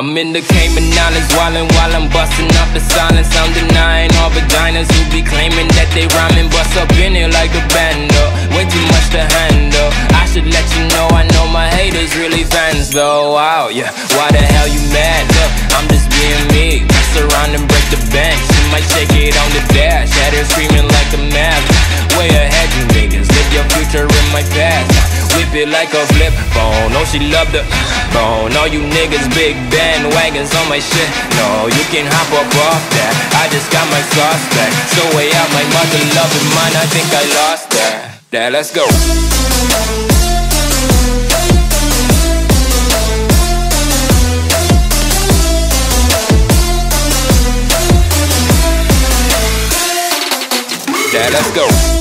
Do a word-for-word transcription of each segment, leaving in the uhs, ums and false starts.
I'm in the Cayman Islands, wildin' while I'm bustin' up the silence. I'm denying all vaginas who be claiming that they rhyming. Bust up in here like a bando, way too much to handle. I should let you know, I know my haters really fans though. Wow, yeah, why the hell you mad? Look, I'm just being me, mess around and break the bench. You might shake it on the dash, at her screaming like a mad. Way ahead you niggas, live your future in my past. Whip it like a flip phone, oh she loved the bone. All you niggas big bandwagons on my shit. No, you can hop up off that, I just got my sauce back. So way out my mother love is mine, I think I lost that. Now let's go. Now let's go.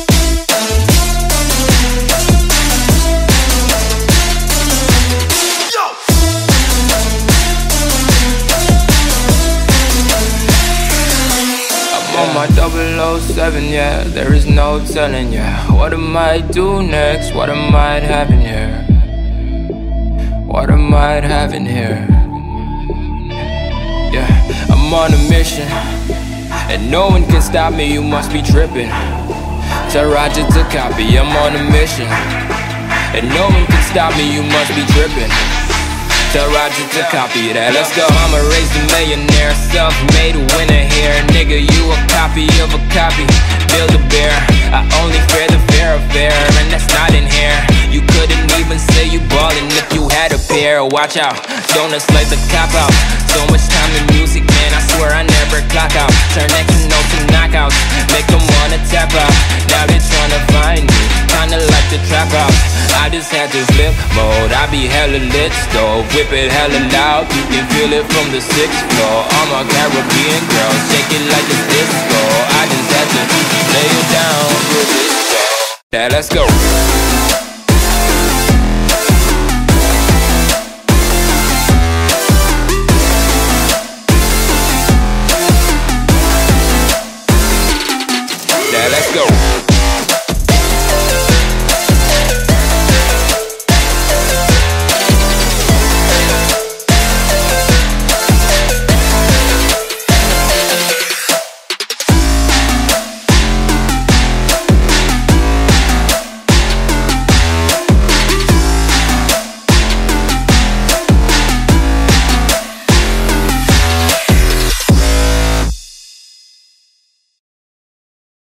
My double oh seven, yeah, there is no telling, yeah. What am I do next? What am I having here? What am I having here? Yeah, I'm on a mission, and no one can stop me, you must be tripping. Tell Roger to copy, I'm on a mission, and no one can stop me, you must be tripping. Tell Roger to copy that, let's go. Mama raised a millionaire, self-made winner here. Nigga, you a copy of a copy, build a bear. I only fear the fear of fair, and that's not in here. You couldn't even say you ballin' if you had a pair. Watch out, don't slide the cop out. So much time in music, man, I swear I never clock out. Turn that keynote to knockouts, make them wanna tap out. Now they tryna find me, kinda like the trap out. I just had this flip mode, I be hella lit though. Whip it hella loud, you can feel it from the sixth floor. All my Caribbean girls, shake it like it's disco. I just had to lay it down. Now let's go.